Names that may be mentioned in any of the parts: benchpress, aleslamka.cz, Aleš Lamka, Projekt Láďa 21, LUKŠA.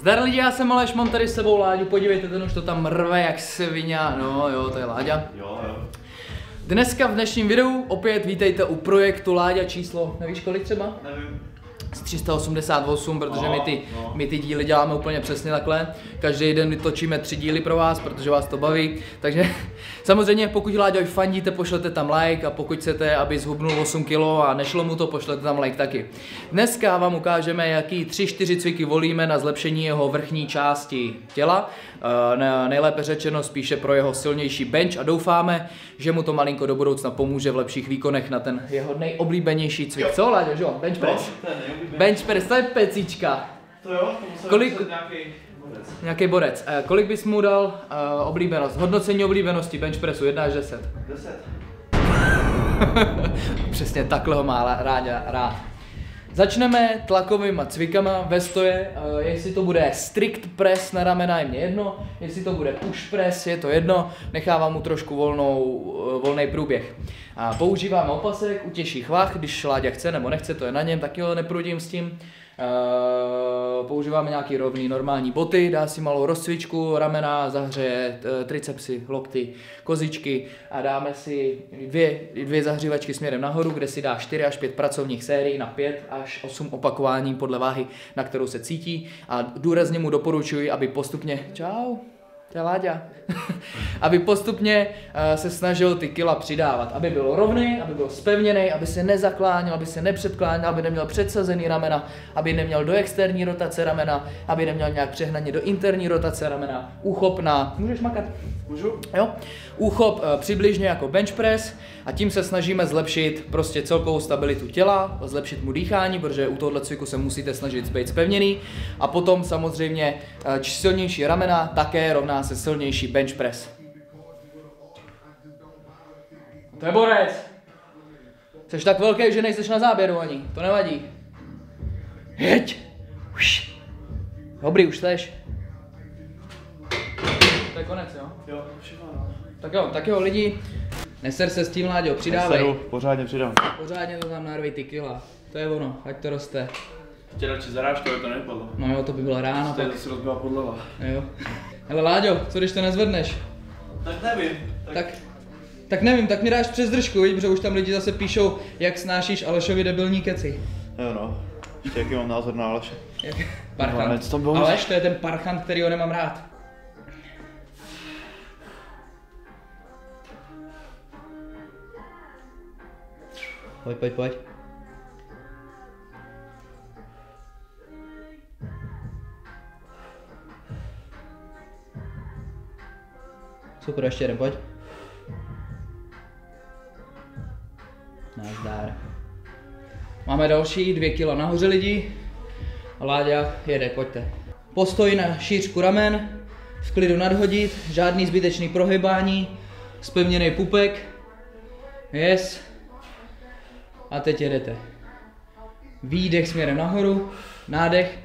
Zdar lidi, já jsem Aleš, mám tady s sebou Láďu, podívejte, ten už to tam rve jak svině, no jo, to je Láďa. Jo. Dneska v dnešním videu opět vítejte u projektu Láďa číslo, nevíš kolik třeba? Nevím. Z 388, protože my ty díly děláme úplně přesně takhle. Každý den točíme 3 díly pro vás, protože vás to baví. Takže samozřejmě pokud Láďovi fandíte, pošlete tam like, a pokud chcete, aby zhubnul 8 kg a nešlo mu to, pošlete tam like taky. Dneska vám ukážeme, jaký 3-4 cviky volíme na zlepšení jeho vrchní části těla. Nejlépe řečeno spíše pro jeho silnější bench, a doufáme, že mu to malinko do budoucna pomůže v lepších výkonech na ten jeho nejoblíbenější cvik. Co, Láďo, že jo? Bench press. Bench press, to je pecička. To jo, to musel kolik... nějaký borec. Kolik bys mu dal oblíbenost? Hodnocení oblíbenosti bench pressu, 1 až 10. 10. Přesně takhle ho má rád. Začneme tlakovýma cvikama ve stoje, jestli to bude strict press na ramena, je mě jedno, jestli to bude push press, je to jedno, nechávám mu trošku volný průběh. A používám opasek, utěší chvach, když Láďa chce nebo nechce, to je na něm, taky ho neprudím s tím. Používáme nějaký rovný normální boty, dá si malou rozcvičku, ramena, zahřeje tricepsy, lokty, kozičky a dáme si dvě zahřívačky směrem nahoru, kde si dá 4 až 5 pracovních sérií na 5 až 8 opakování podle váhy, na kterou se cítí, a důrazně mu doporučuji, aby postupně... Čau! To Láďa. Aby postupně se snažil ty kila přidávat, aby byl rovný, aby byl spevněný, aby se nezakláněl, aby se nepředkláněl, aby neměl předsazený ramena, aby neměl do externí rotace ramena, aby neměl nějak přehnaně do interní rotace ramena. Úchop na... Můžeš makat? Můžu? Jo. Úchop přibližně jako bench press, a tím se snažíme zlepšit prostě celkovou stabilitu těla, zlepšit mu dýchání, protože u tohoto cviku se musíte snažit být spevněný, a potom samozřejmě silnější ramena také rovná se silnější bench press. To je borec. Jseš tak velký, že nejseš na záběru ani. To nevadí. Jeď. Dobrý, už jseš. To je konec, jo? Jo, všechno. Tak jo, lidi. Neser se s tím, Láďo, přidávej. Neseru, pořádně přidám. Pořádně to tam narvej ty kila. To je ono, ať to roste. Tě radši zarážka, to nepadlo. No jo, to by bylo ráno. To je zase rozbila podleva. Jo. Hele Láďo, co když to nezvedneš? Tak nevím. Tak nevím, tak mi dáš přes držku, víš, protože už tam lidi zase píšou, jak snášíš Alešovi debilní keci. Jo no, ještě jaký mám názor na Aleše. Parchant. Aleš, to je ten parchant, který ho nemám rád. Pojď. Super, ještě jeden, pojď. Nazdar. Máme další 2 kila nahoře lidi. Láďa jede, pojďte. Postoj na šířku ramen, v klidu nadhodit, žádný zbytečný prohybání, spevněný pupek. Yes. A teď jedete. Výdech směrem nahoru, nádech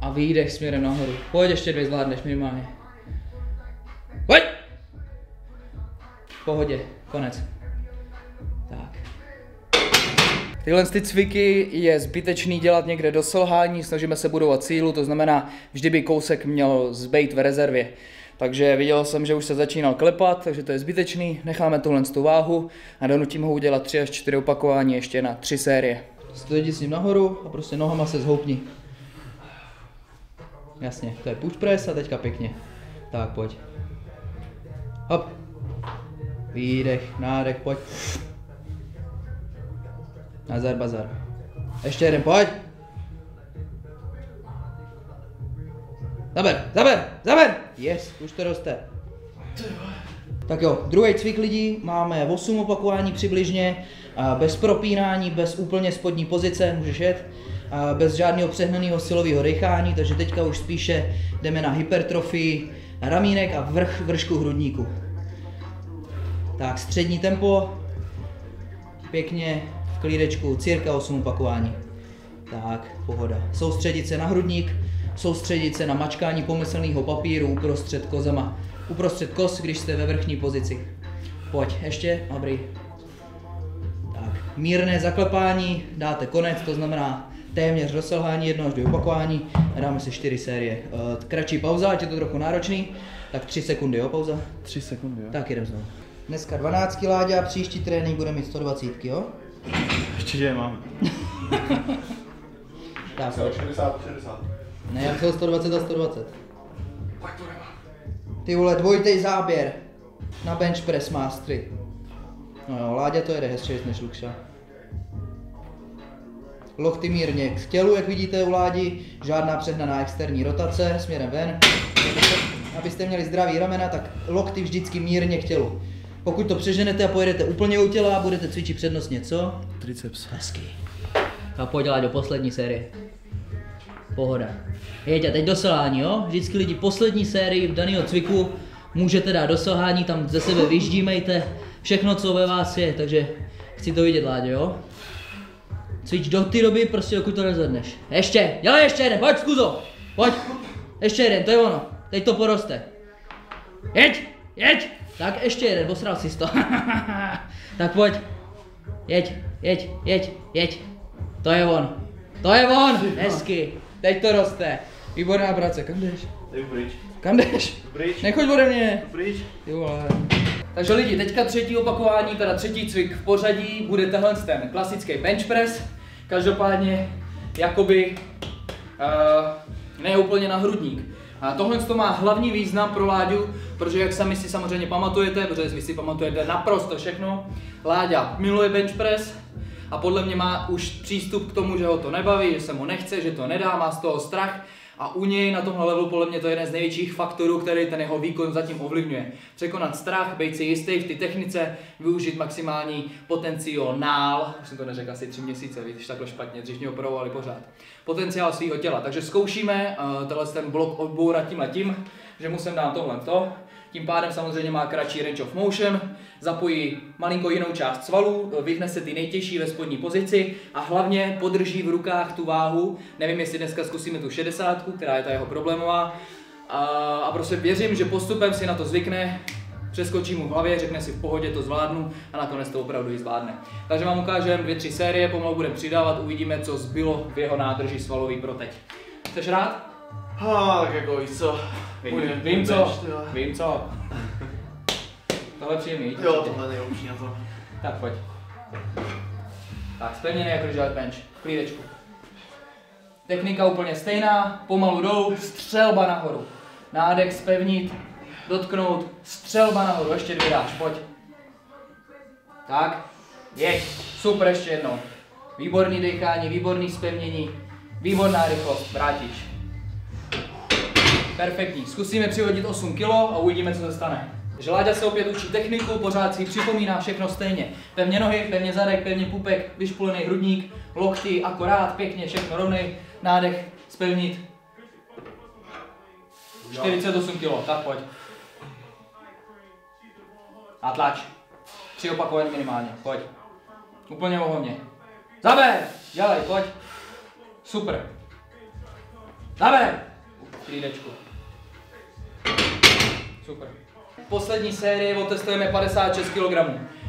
a výdech směrem nahoru. Pojď, ještě 2 zvládneš minimálně. Pojď! V pohodě, konec. Tak. Tyhle ty cviky je zbytečný dělat někde do selhání, snažíme se budovat sílu, to znamená, vždy by kousek měl zbejt v rezervě. Takže viděl jsem, že už se začínal klepat, takže to je zbytečný, necháme tuhle tu váhu a donutím ho udělat 3 až 4 opakování ještě na 3 série. Jdi s ním nahoru a prostě nohama se zhoupni. Jasně, to je push press a teďka pěkně. Tak pojď. Hop, výdech, nádech, pojď. Nazar bazar. Ještě jeden, pojď. Zaber. Yes, už to roste. Tak jo, druhý cvik lidí, máme 8 opakování přibližně, bez propínání, bez úplně spodní pozice, můžeš jet, bez žádného přehnaného silového dechání, takže teďka už spíše jdeme na hypertrofii ramínek a vršku hrudníku. Tak, střední tempo, pěkně v klídečku, cirka 8 opakování. Tak, pohoda. Soustředit se na hrudník, soustředit se na mačkání pomyslného papíru uprostřed kozama. Uprostřed kos, když jste ve vrchní pozici. Pojď, ještě, dobrý. Tak, mírné zaklepání, dáte konec, to znamená téměř do selhání, jedno až dvě opakování a dáme si 4 série. Kratší pauza, ať je to trochu náročný, tak 3 sekundy, jo, pauza? 3 sekundy, jo. Tak jedem znovu. Dneska 12 Láďa a příští trénink bude mít 120, jo? Ještě, že je mám. Dá se. 60, 60. Ne, já chtěl 120 a 120. Tak to nemám. Ty vole, dvojitej záběr. Na bench press mastery. No jo, Láďa to jede hezčejš než Lukša. Lokty mírně k tělu, jak vidíte u Ládi, žádná přehnaná externí rotace směrem ven. Abyste měli zdravý ramena, tak lokty vždycky mírně k tělu. Pokud to přeženete a pojedete úplně u těla a budete cvičit přednostně, co? Triceps. Hezky. A pojď do poslední série. Pohoda. Jeď a teď do selhání, jo? Vždycky lidi poslední sérii v daného cviku můžete dát do selhání, tam ze sebe vyždímejte všechno, co ve vás je, takže chci to vidět, Láďo, jo? Cvič do té doby, prostě dokud to nezvedneš. Ještě, dělej ještě jeden, pojď zkuzo, pojď. Ještě jeden, to je ono, teď to poroste. Jeď, jeď. Tak ještě jeden, posral si to. Tak pojď. Jeď, jeď, jeď, jeď. To je on. To je on! Hezky. Teď to roste. Výborná práce. Kam jdeš? Jdu pryč. Kam jdeš? Pryč. Nechoď ode mě. Pryč. Ty vole. Takže lidi, teďka třetí opakování, teda třetí cvik v pořadí, bude tenhle ten klasický bench press. Každopádně jakoby ne úplně na hrudník. A tohle to má hlavní význam pro Láďu, protože jak sami si samozřejmě pamatujete, protože vy si pamatujete naprosto všechno, Láďa miluje bench press a podle mě má už přístup k tomu, že ho to nebaví, že se mu nechce, že to nedá, má z toho strach a u něj na tomhle levelu podle mě to je jeden z největších faktorů, který ten jeho výkon zatím ovlivňuje. Překonat strach, být si jistý v ty technice, využít maximální potenciál, už jsem to neřekl asi 3 měsíce, víš, takhle špatně, dřív mě opravovali pořád, potenciál svého těla. Takže zkoušíme tenhle ten blok odbourat tímhletím, že mu sem dám tohleto. Tím pádem samozřejmě má kratší range of motion, zapojí malinko jinou část svalů, vyhne se ty nejtěžší ve spodní pozici a hlavně podrží v rukách tu váhu. Nevím, jestli dneska zkusíme tu 60, která je ta jeho problémová. A prostě věřím, že postupem si na to zvykne, přeskočí mu v hlavě, řekne si v pohodě, to zvládnu a nakonec to opravdu i zvládne. Takže vám ukážeme 2-3 série, pomalu budeme přidávat, uvidíme, co zbylo v jeho nádrži svalový pro teď. Jseš rád? Tak jako víš co, vím co, vím co. Tohle příjemný, jo, tohle nejlepší na to. Tak pojď. Tak splněný jako žádný bench, klídečku. Technika úplně stejná, pomalu jdou, střelba nahoru. Nádech spevnit, dotknout, střelba nahoru, ještě 2 dáš, pojď. Tak, jeď, super, ještě jednou. Výborný dechání, výborný spevnění, výborná rychlost, vrátíš. Perfektní. Zkusíme přihodit 8 kg a uvidíme, co se stane. Takže Láďa se opět učí techniku, pořád si připomíná všechno stejně. Pevně nohy, pevně zadek, pevně pupek, vyšpulený hrudník, lokty, akorát, pěkně, všechno rovnej, nádech, spevnit. 48 kg, tak pojď. A tlač. 3 opakování minimálně, pojď. Úplně ohovně. Zaber, dělej, pojď. Super. Zaber, klídečku. Super. Poslední série otestujeme 56 kg.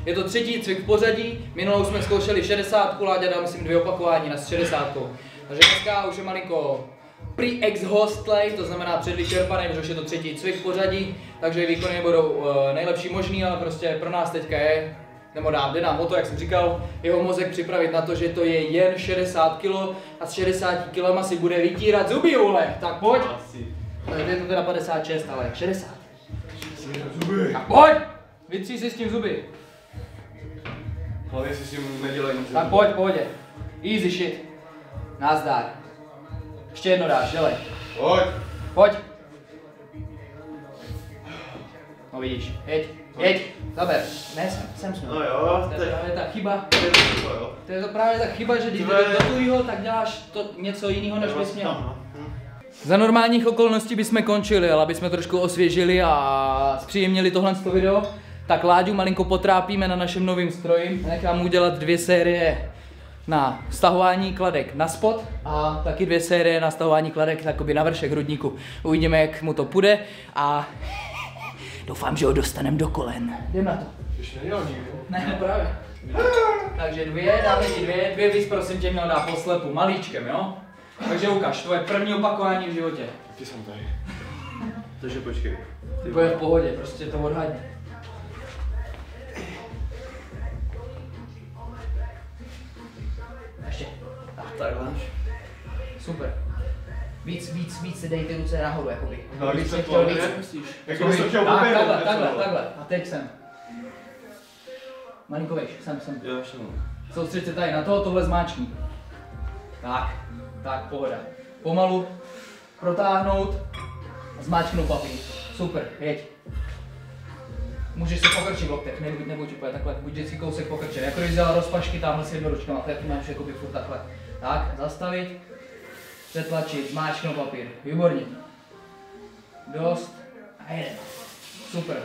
Je to třetí cvik v pořadí, minulou jsme zkoušeli 60, Láďa dal myslím 2 opakování na 60. Takže dneska už je malinko pre-exhaustlej, to znamená předvyčerpaný, protože už je to třetí cvik v pořadí, takže výkony budou nejlepší možný, ale prostě pro nás teďka je, nebo jde nám o to, jak jsem říkal, jeho mozek připravit na to, že to je jen 60 kg a s 60 kg si bude vytírat zuby, ule, tak pojď. Je to teda 56, ale 60. Zuby. A pojď! Vytří si s tím zuby. Hlavně si s tím nedělej nic. Tak pojď, pohodě. Easy shit. Nazdar. Ještě jedno dáš, dělej. Pojď. Pojď. No vidíš, jeď, jeď. Zaber. Ne, jsem smil. No jo. To je právě ta chyba. To je to právě ta chyba, že když jdeš do tujího, tak děláš to něco jiného, než bys měl. Za normálních okolností bychom končili, ale abychom trošku osvěžili a zpříjemnili tohle video, tak Láďu malinko potrápíme na našem novém stroji. Nechám udělat 2 série na stahování kladek na spod a taky 2 série na stahování kladek takoby na vršek hrudníku. Uvidíme, jak mu to půjde a doufám, že ho dostaneme do kolen. Jdem na to. Ještě nedělal nikdy. Ne, právě. takže dvě, dáme ti dvě víc, prosím tě, měl dá poslepu, malíčkem, jo? Takže ukaž, tvoje první opakování v životě. Ty jsem tady. Takže počkej. Ty bude v pohodě, prostě to odhaď. Ještě. Tak, takhle. Super. Víc si dejte ruce nahoru, jakoby. No, víc se chtěl víc. Jakoby se chtěl poměrně. Takhle. A teď jsem. Malinko vejš, jsem. Jo, ještě mám. Soustřed se tady na toho, tohle zmáčkní. Tak, pohoda. Pomalu protáhnout a zmáčknout papír. Super, jeď. Můžeš se pokrčit v loktech, nebuď úplně takhle, buď vždycky kousek pokrčen. Jako když vzala rozpašky, támhle si jednoručkama, tak tu máš jakoby furt takhle. Tak, zastavit, přetlačit, zmáčknout papír. Výborně. Dost a jeden. Super.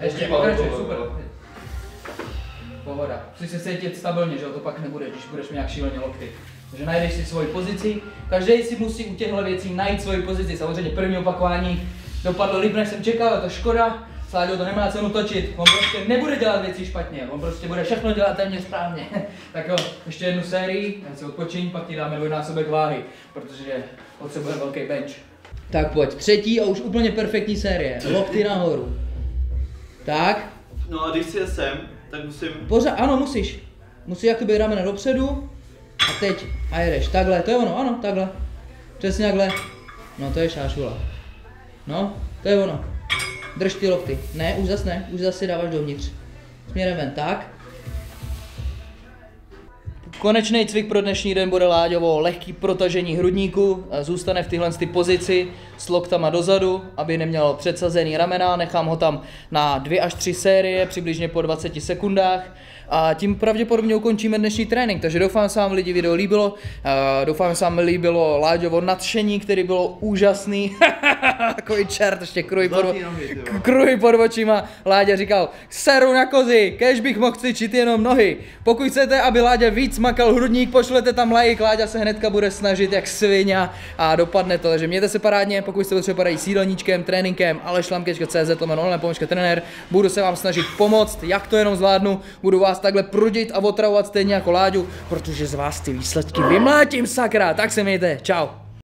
Ještě pokrčit, super. Pohoda. Musíš se cítit stabilně, že to pak nebude, když budeš mít nějak šíleně lokty. Takže najdeš si svoji pozici. Každý si musí u těchto věcí najít svoji pozici. Samozřejmě první opakování dopadlo líp, než jsem čekal, je to škoda. Sláďo, to nemá cenu točit. On prostě nebude dělat věci špatně, on prostě bude všechno dělat téměř správně. Tak jo, ještě jednu sérii, jen si odpočiň, pak ti dáme dvojnásobek váhy, protože potřebuje velký bench. Tak pojď, třetí a už úplně perfektní série. Lokty nahoru. Tak. No a když si jsem, tak musím... Pořád, ano, musíš. Musíš jakoby ramena dopředu. A teď, a jedeš, takhle, to je ono, ano, takhle. Přesně takhle. No to je šášula. No, to je ono. Drž ty lokty. Ne, už zas ne, už zase dáváš dovnitř. Směrem ven, tak. Konečný cvik pro dnešní den bude, Láďovo, lehký protažení hrudníku. Zůstane v tyhle pozici s loktama dozadu, aby neměl předsazený ramena. Nechám ho tam na 2 až 3 série, přibližně po 20 sekundách. A tím pravděpodobně ukončíme dnešní trénink, takže doufám, že se vám lidi video líbilo. Doufám, že se vám líbilo Láďovo nadšení, které bylo úžasný. Takový čert, ještě kruj pod očima. Láďa říkal, seru na kozy, kež bych mohl cvičit jenom nohy. Pokud chcete, aby Láďa víc makal hrudník, pošlete tam like, Láďa se hnedka bude snažit jak svině a dopadne to. Takže mějte se parádně, pokud jste potřebovali s jídelníčkem, tréninkem, aleslamka.cz, /trenér, budu se vám snažit pomoct, jak to jenom zvládnu, budu vás takhle prudit a otravovat stejně jako Láďu, protože z vás ty výsledky vymlátím, sakra, tak se mějte, čau.